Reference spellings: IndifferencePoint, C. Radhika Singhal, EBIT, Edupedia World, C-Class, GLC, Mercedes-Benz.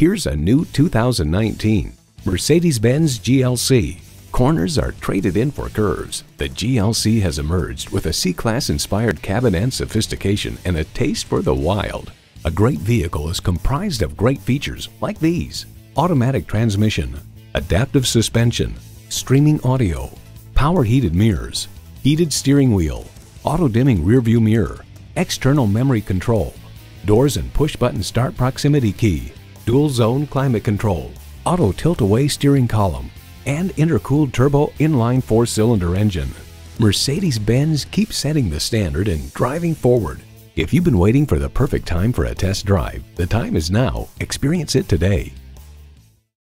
Here's a new 2019 Mercedes-Benz GLC. Corners are traded in for curves. The GLC has emerged with a C-Class inspired cabin and sophistication and a taste for the wild. A great vehicle is comprised of great features like these: automatic transmission, adaptive suspension, streaming audio, power heated mirrors, heated steering wheel, auto dimming rear view mirror, external memory control, doors and push button start proximity key, dual zone climate control, auto tilt away steering column, and intercooled turbo inline 4-cylinder engine. Mercedes-Benz keeps setting the standard and driving forward. If you've been waiting for the perfect time for a test drive, the time is now. Experience it today.